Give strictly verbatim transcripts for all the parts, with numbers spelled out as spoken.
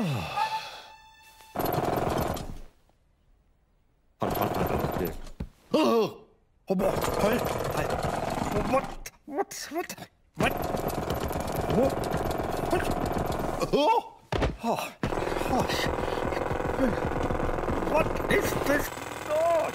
Oh, what? What? What? What? What? What? Oh! Oh! Gosh! What is this? God!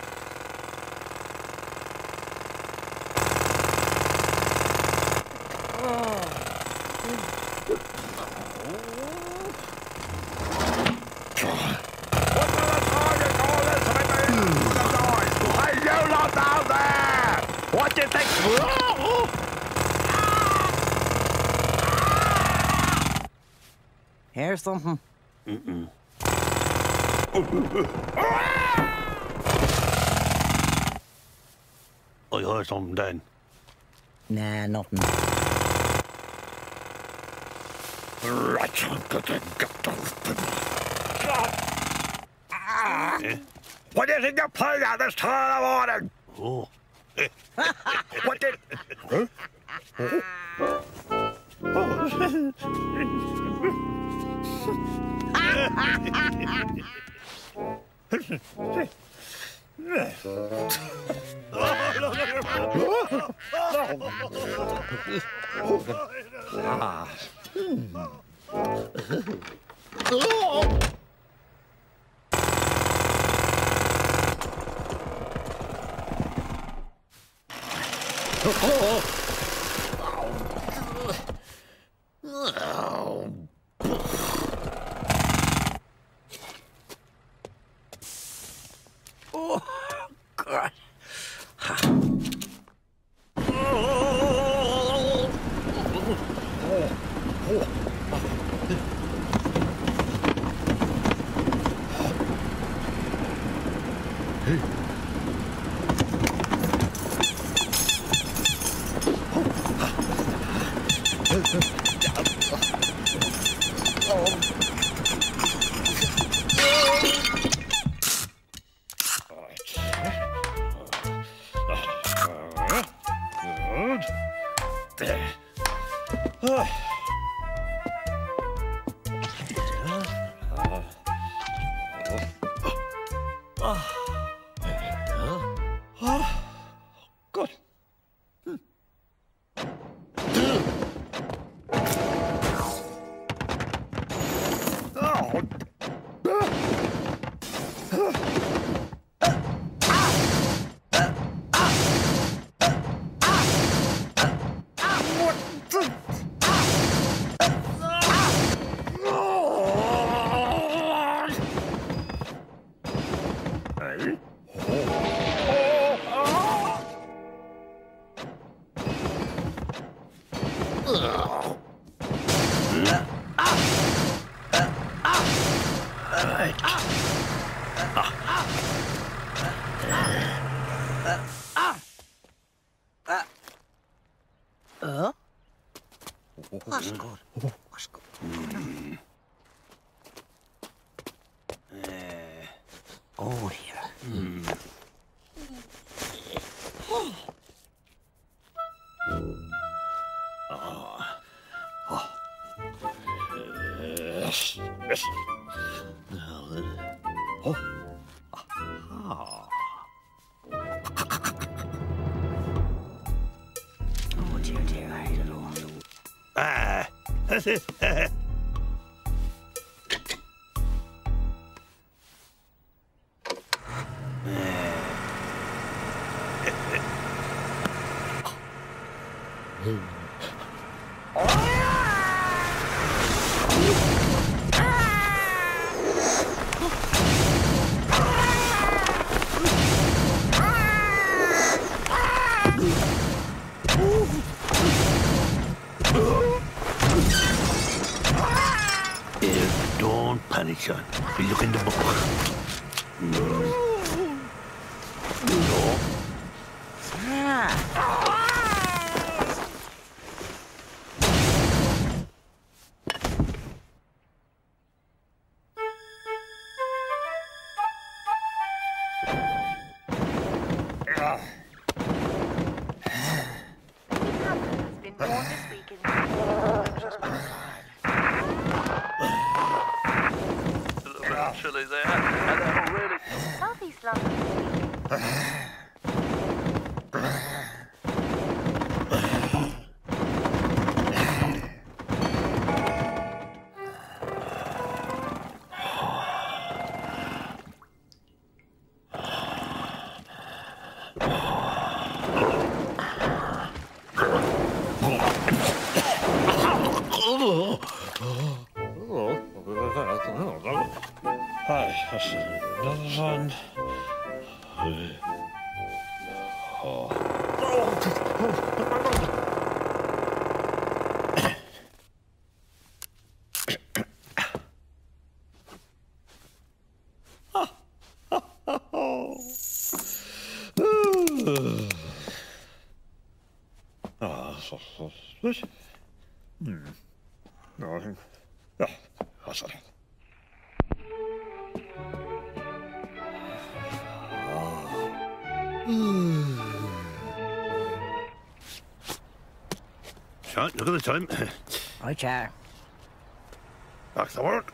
Here's something. Mm-mm. I heard something then. Nah, nothing. Right, I'm gonna get those people. Ah. Eh? What is in your plate at this time of morning? Oh. What did... Huh? Huh? Oh! Oh! This weekend. actually there, and that will really... Southeast London. Look at the time. Hi, Chair. Back to work.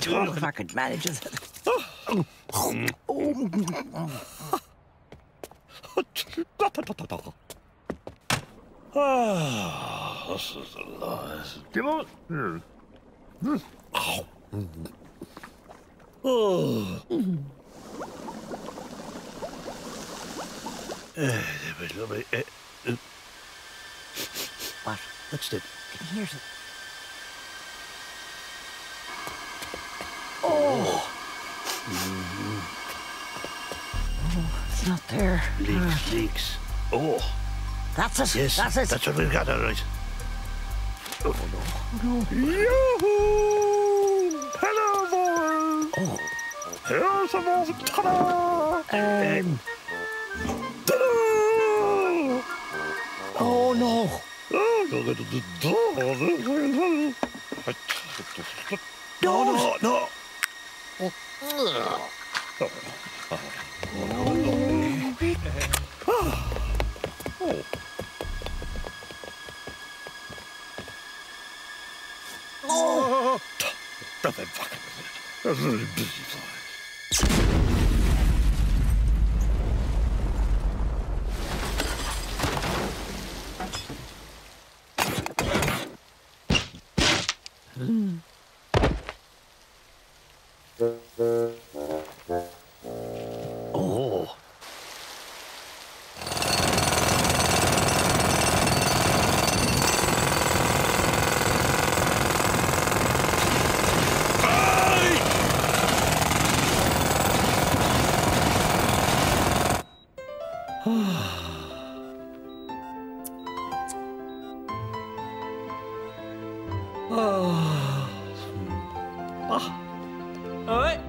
Twelve fucking managers. Oh, oh, oh. Ah, this is a nice. Come on. Mm. Mm. Oh. Oh. Mm. What? What's that? Can you hear something? Oh. Mm-hmm. Oh, it's not there. Leaks, uh, leaks. Oh. That's it. Yes, that's it. That's what we've got, all right. Oh, no. Oh, no. Yoo-hoo! Hello, boy. Oh. Here's the most. Ta-da! Um. Ta-da! Oh, no. Oh, no. No, no, no. Oh, oh, oh, oh, oh, oh. Oh. Nothing fucking. That's a really busy fly. Oh. Hey! Ah. Ah. All right.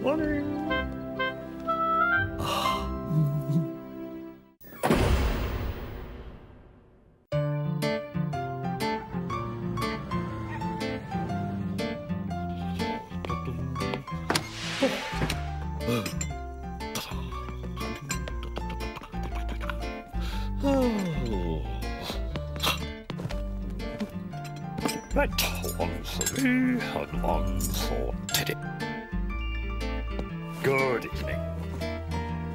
Morning. Oh. Right, one for me and one for Teddy. Good evening.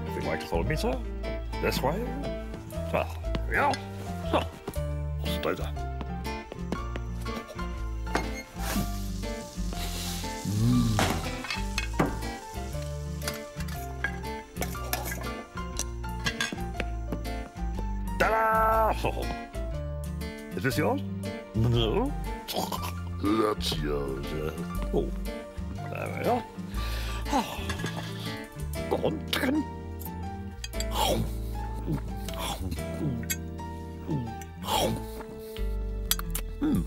If you'd like to follow me, sir, this way. Ah, here we are. Ah, I'll stay there. Mm. Oh. Is this yours? No. That's yours. Oh, there we are. Oh. Go on, chicken. Oh. Oh. Oh. Mm.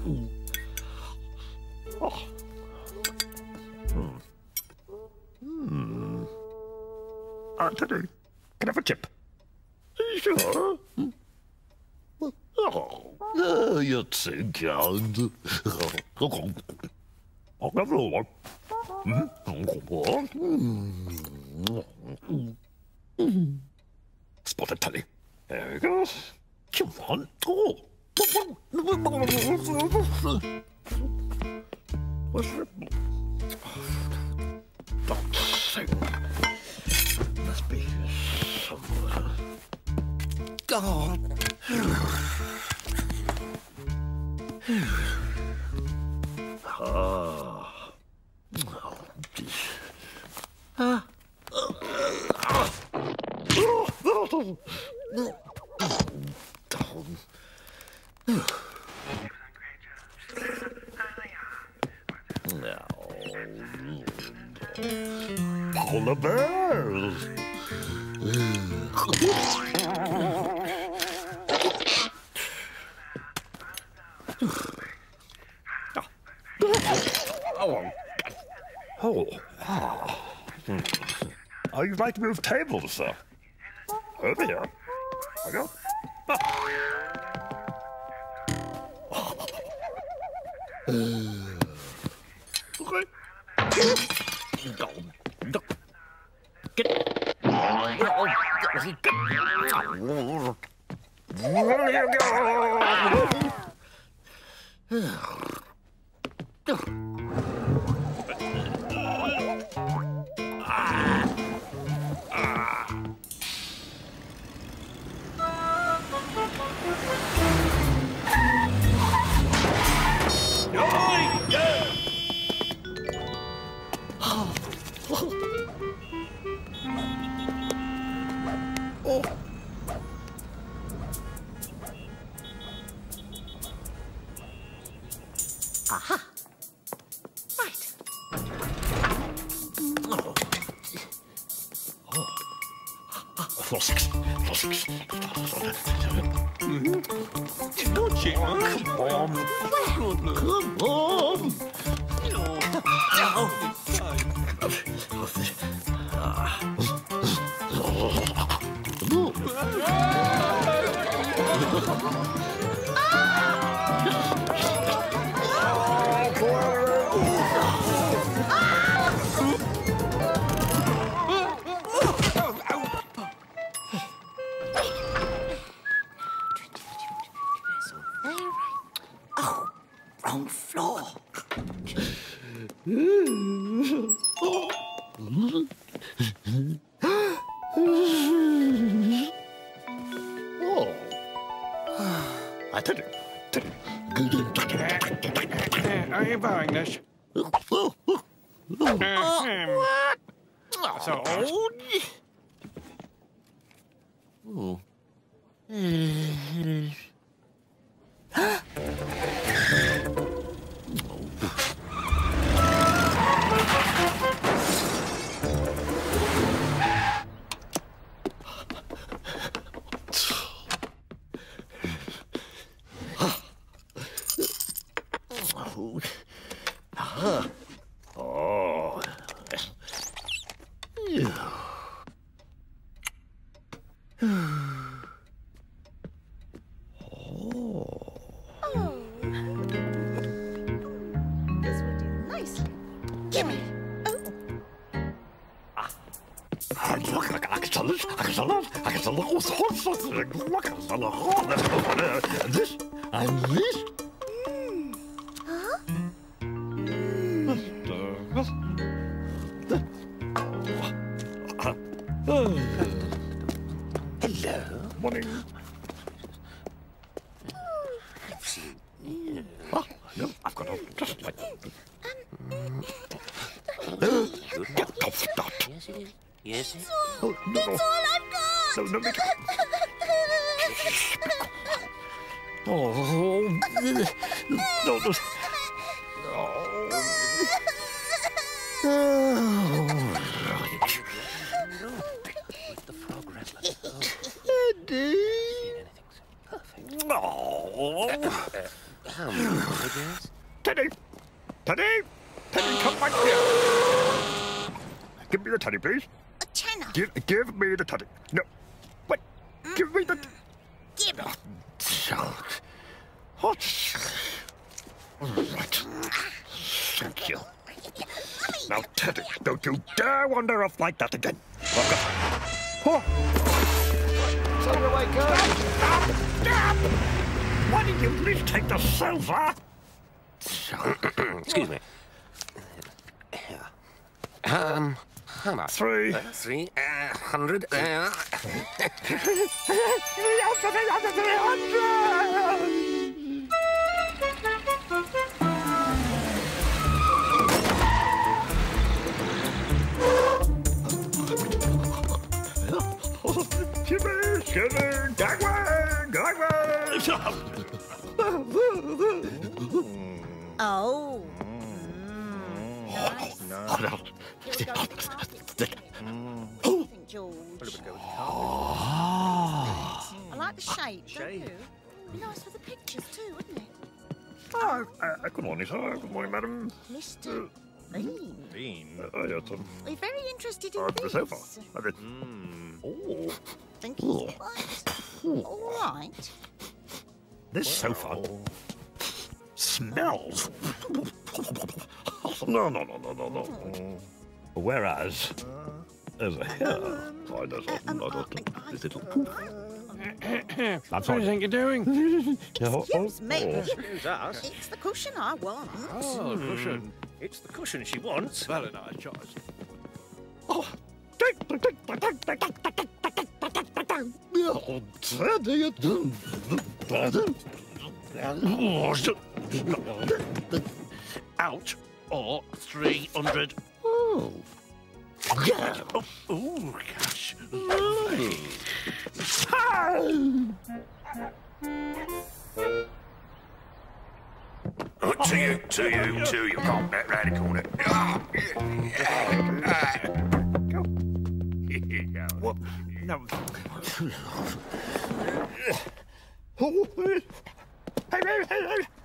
Oh. Hmm. Ah, Teddy, can I have a chip? Sure. Hmm. Oh, you're too kind. I'll have a look. Spotted Teddy. There we go. Come on. Oh. What's it? Don't sing. Must be here somewhere. God. Ah. Ah. All the bells. Oh, oh, ah. Oh, you'd like to move tables, sir? Over here. I go. Ah. Where you go? Aha! Right. Oh. Oh. Floor six. Floor six. Mm-hmm. Don't you? Come on. Come on. Oh. Wrong floor. Oh. I did it. Are you buying this? Oh, what? So old. Oh. Oh. Oh. This will do nicely. Gimme. This and this. Hello. Morning. Oh, no, I've got all just like get off that. Yes, it is. Yes, it is. Oh, no, no. That's all I've got. No, no, no. Oh, no, no. Oh, right. With the frog rattler. Oh, dear. Oh. How many I guess? Teddy! Teddy! Teddy, come back here! Give me the teddy, please. A tenner. Give, give me the teddy. No. Wait. Mm-hmm. Give me the... Give it. Oh, child. Oh, all right. Thank you. Now, Teddy, don't you dare wander off like that again. Oh. Turn away, girl. Stop! Stop! Stop! Why did you please take the silver? Excuse me. Um, how much? Three. Uh, three. Uh, hundred. Uh. three hundred. Shiver, shiver, Dagwood, Dagwood. Oh. Mm, nice. No. Oh, no. Oh. Oh. I like the shape, don't you? It'd be nice for the pictures too, wouldn't it? Oh, uh, good morning, sir. Good morning, madam. Mister Bean. Bean. Uh, yes, um, We're very interested in this. Uh, mm. Oh. Think he's quite all right. This wow. Sofa smells. No, no, no, no, no, no. Whereas over here, I don't. Is it? That's what you think you're doing. Excuse me. Excuse us. It's the cushion I want. Oh, the cushion. It's the cushion she wants. Very nice choice. Oh. Oh, Teddy, out or three hundred. Oh, yeah. Oh, oh gosh. Oh, to you, to you, to you. Can't bet round the corner. Oh, yeah. What? No.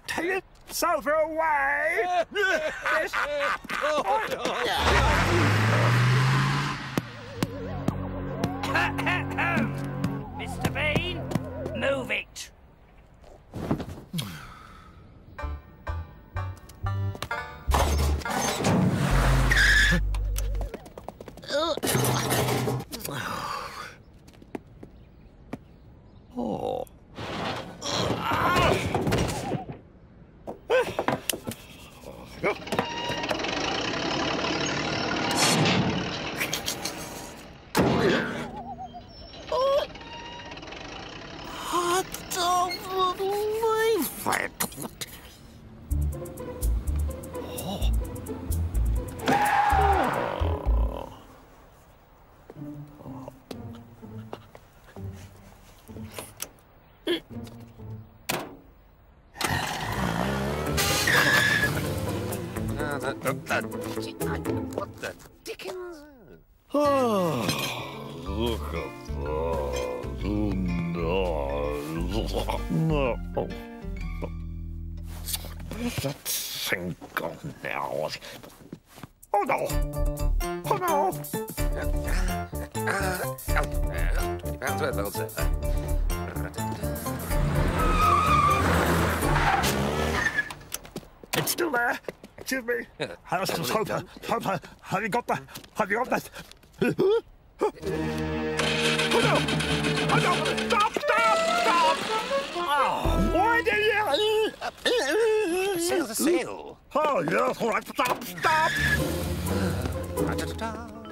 Take it, silver away! Yes. Oh, no. Mister Bean, move it. Oh. I don't believe it. Oh. What the dickens? Oh, look at that. Oh, no. No. Where's that thing gone now? Oh, no. Oh, no. twenty pounds worth, old sir. still there. Excuse me. Yeah, I was just hoping. Hoping. Have you got that? Have you got that? Oh no! Oh no! Stop! Stop! Stop! Oh, why did you? Sail the sail. Oh yes, all right. Stop! Stop! Da, da, da, da.